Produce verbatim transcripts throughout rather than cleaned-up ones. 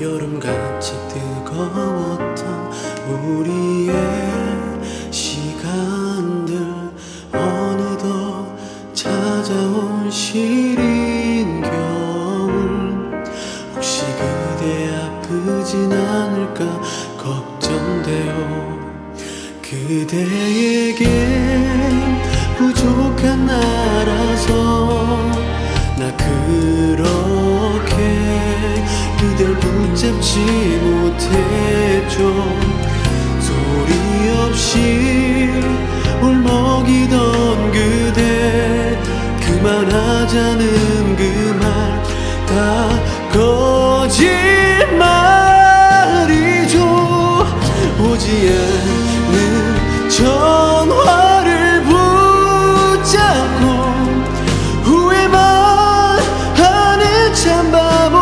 여름같이 뜨거웠던 우리의 시간들 어느덧 찾아온 시린 겨울. 혹시 그대 아프진 않을까 걱정돼요. 그대에겐 부족한 나라서 나 그렇게 그댈 붙잡지 못했죠. 소리 없이 울먹이던 그대, 그만하자는 그 말 다 거짓말이죠. 오지 않는 전화를 붙잡고 후회만 하는 참 바보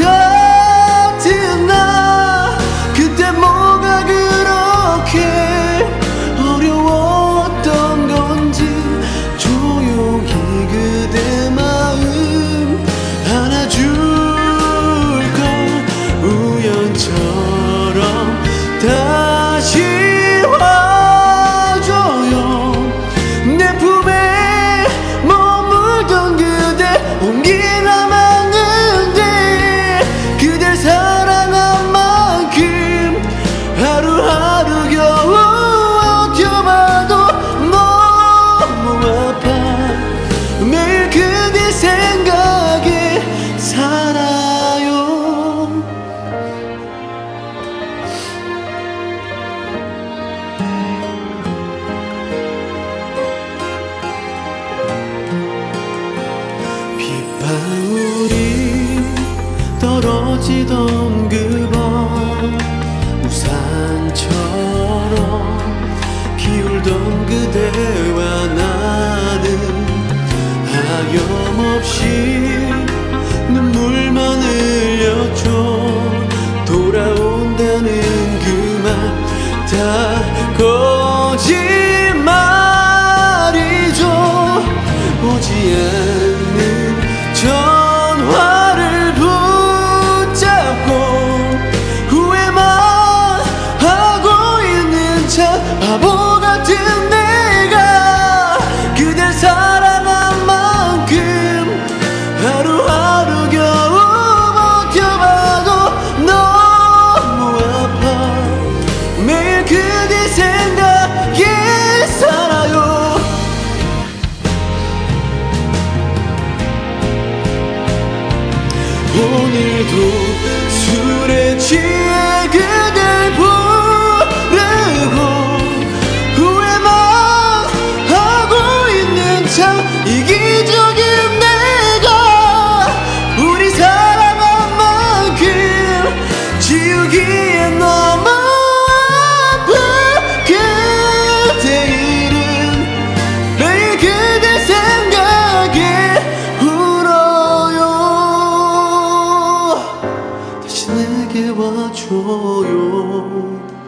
같은 나. 그때 뭐가 그렇게 어려웠던 건지 조용히 그대 마음 안아줄걸. 우연처럼 다시 바울이 떨어지던 그 밤 우산처럼 기울던 그대와 나는 하염없이 눈물만 흘렸죠. 돌아온다는 그 말 다 거짓말이죠. 오지 않는 전화를 붙잡고 후회만 하고 있는 참 바보 같은 내가 그댈 사랑한 만큼 하루하루 겨우 버텨봐도 너무 아파. 매일 그대 생각에 살아요. 오늘도 술에 취해 그댈 부르고 후회만 하고 있는 참 이기적인 내가 우리 사랑한 만큼 지우기에 너무 아픈 그대 이름. 매일 그대 생각에 내게 와줘요.